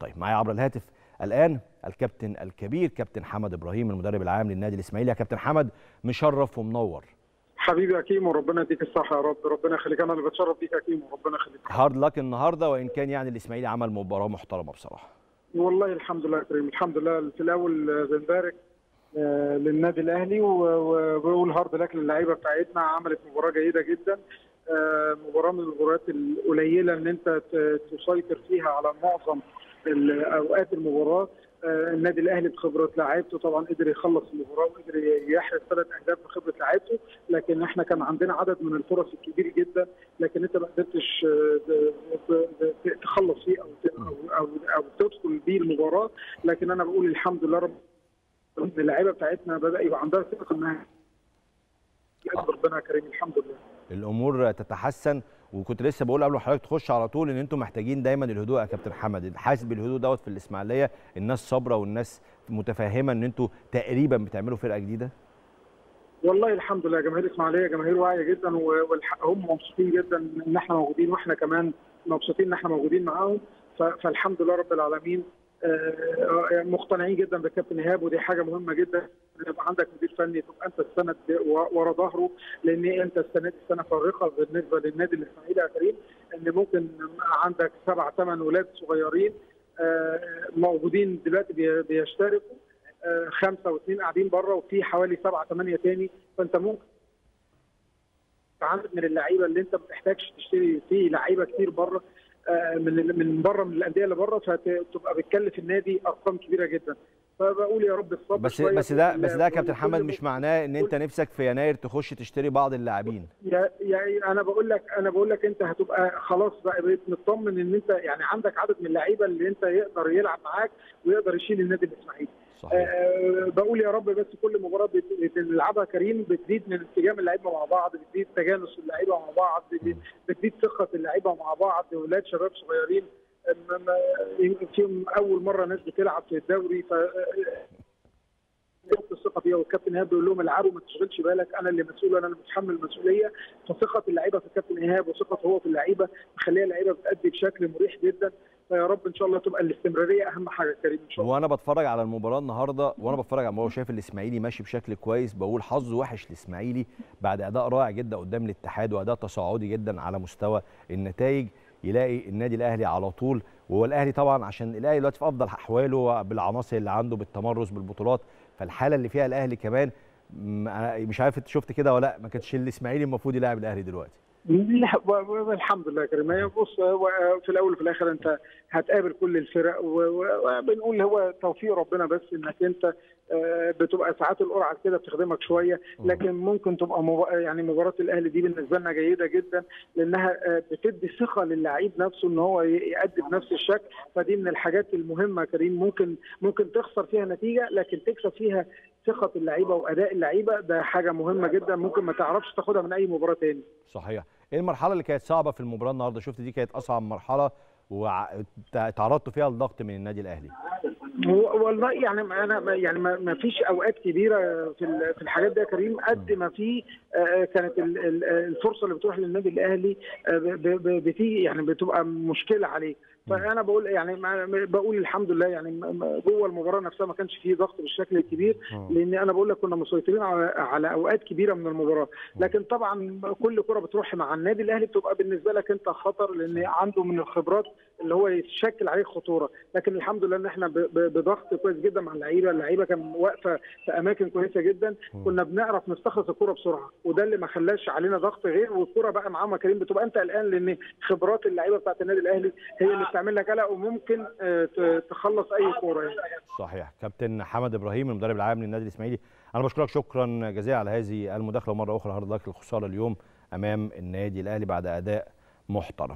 طيب معايا عبر الهاتف الآن الكابتن الكبير كابتن حمد إبراهيم المدرب العام للنادي الإسماعيلي. يا كابتن حمد مشرف ومنور. حبيبي يا كيمو ربنا يديك الصحة يا رب، ربنا يخليك، أنا اللي بتشرف بيك يا كيمو ربنا يخليك. هارد لك النهارده وإن كان يعني الإسماعيلي عمل مباراة محترمة بصراحة. والله الحمد لله يا كريم، الحمد لله. في الأول بنبارك للنادي الأهلي وبقول هارد لك للعيبة بتاعتنا، عملت مباراة جيدة جدا، مباراة من المباريات القليلة إن أنت تسيطر فيها على معظم أوقات المباراة. النادي الاهلي بخبره لاعيبته طبعا قدر يخلص المباراه وقدر يحرز 3 اهداف بخبره لاعيبته، لكن احنا كان عندنا عدد من الفرص الكبير جدا لكن انت ما قدرتش تخلص فيه او تدخل بيه المباراه. لكن انا بقول الحمد لله رب اللعيبه بتاعتنا بدا يبقى عندها ثقه انها ربنا كريم الحمد لله الامور تتحسن. وكنت لسه بقول قبل حضرتك تخش على طول ان انتم محتاجين دايما الهدوء يا كابتن حمد، حاسس بالهدوء دوت في الاسماعيليه، الناس صابره والناس متفاهمه ان انتم تقريبا بتعملوا فرقه جديده. والله الحمد لله جماهير الاسماعيليه جماهير واعيه جدا وهم مبسوطين جدا ان احنا موجودين، واحنا كمان مبسوطين ان احنا موجودين معاهم، فالحمد لله رب العالمين. مقتنعين جدا بالكابتن ايهاب، ودي حاجه مهمه جدا يبقى عندك مدير فني تبقى انت السند ورا ظهره، لان انت السنه دي سنه فارقه بالنسبه للنادي الاسماعيلي يا كريم، ان ممكن عندك 7 8 ولاد صغيرين موجودين دلوقتي بيشتركوا، 5 و2 قاعدين بره وفي حوالي 7 8 تاني، فانت ممكن عندك من اللعيبه اللي انت ما بتحتاجش تشتري فيه لعيبه كتير بره من بره من الانديه اللي بره، فتبقى بتكلف النادي ارقام كبيره جدا. فبقول يا رب الصبر بس ده يا كابتن حمد مش معناه ان انت نفسك في يناير تخش تشتري بعض اللاعبين. يعني انا بقول لك انت هتبقى خلاص بقى بقيت مطمن ان انت يعني عندك عدد من اللعيبه اللي انت يقدر يلعب معاك ويقدر يشيل النادي الاسماعيلي. صحيح. بقول يا رب بس كل مباراه بنلعبها كريم بتزيد من انسجام اللعيبه مع بعض، بتزيد تجانس اللعيبه مع بعض، بتزيد ثقه اللعيبه مع بعض، ولاد شباب صغيرين فيهم اول مره ناس بتلعب في الدوري، ف الثقه فيها. والكابتن ايهاب بيقول لهم العبوا ما تشغلش بالك، انا اللي مسؤول، انا اللي متحمل المسؤوليه، فثقه اللعيبه في الكابتن ايهاب وثقه هو في اللعيبه مخليه اللعيبه بتأدي بشكل مريح جدا. فيا رب ان شاء الله تبقى الاستمراريه اهم حاجه يا كريم ان شاء الله. وانا بتفرج على المباراه النهارده وشايف الاسماعيلي ماشي بشكل كويس، بقول حظ وحش الاسماعيلي بعد اداء رائع جدا قدام الاتحاد واداء تصاعدي جدا على مستوى النتائج، يلاقي النادي الاهلي على طول. وهو الاهلي طبعا عشان الاهلي دلوقتي في افضل احواله بالعناصر اللي عنده بالتمرس بالبطولات، فالحاله اللي فيها الاهلي كمان مش عارف انت شفت كده ولا لا، ما كانش الاسماعيلي المفروض يلاعب الاهلي دلوقتي. الحمد لله يا كريم. بص في الاول وفي الاخر انت هتقابل كل الفرق وبنقول هو توفيق ربنا، بس انك انت بتبقى ساعات القرعه كده بتخدمك شويه، لكن ممكن تبقى يعني مباراه الاهلي دي بالنسبه لنا جيده جدا لانها بتدي ثقه للعيب نفسه ان هو يأدي بنفس الشكل، فدي من الحاجات المهمه يا كريم. ممكن تخسر فيها نتيجه لكن تكسب فيها ثقه اللعيبه واداء اللعيبه، ده حاجه مهمه جدا ممكن ما تعرفش تاخدها من اي مباراه تاني. صحيح. ايه المرحله اللي كانت صعبه في المباراه النهارده؟ شفت دي كانت اصعب مرحله وتعرضتوا فيها لضغط من النادي الاهلي. والله يعني انا يعني ما فيش اوقات كبيره في الحاجات دي يا كريم قد ما في كانت الفرصه اللي بتروح للنادي الاهلي بتيجي يعني بتبقى مشكله عليه، فانا بقول يعني بقول الحمد لله يعني جوه المباراه نفسها ما كانش فيه ضغط بالشكل الكبير، لان انا بقول لك كنا مسيطرين على اوقات كبيره من المباراه، لكن طبعا كل كره بتروح مع النادي الاهلي بتبقى بالنسبه لك انت خطر لان عنده من الخبرات اللي هو يتشكل عليه خطوره، لكن الحمد لله ان احنا بضغط كويس جدا مع اللعيبه كان واقفه في اماكن كويسه جدا، كنا بنعرف نستخلص الكره بسرعه وده اللي ما خلاش علينا ضغط غير. والكره بقى معاهم يا كريم بتبقى انت قلقان لان خبرات اللعيبه بتاعت النادي الاهلي هي اللي بتعمل لك قلق وممكن تخلص اي كوره يعني. صحيح. كابتن حمد ابراهيم المدرب العام للنادي الاسماعيلي انا بشكرك شكرا جزيلا على هذه المداخله، ومره اخرى هارد لك الخساره اليوم امام النادي الاهلي بعد اداء محترم.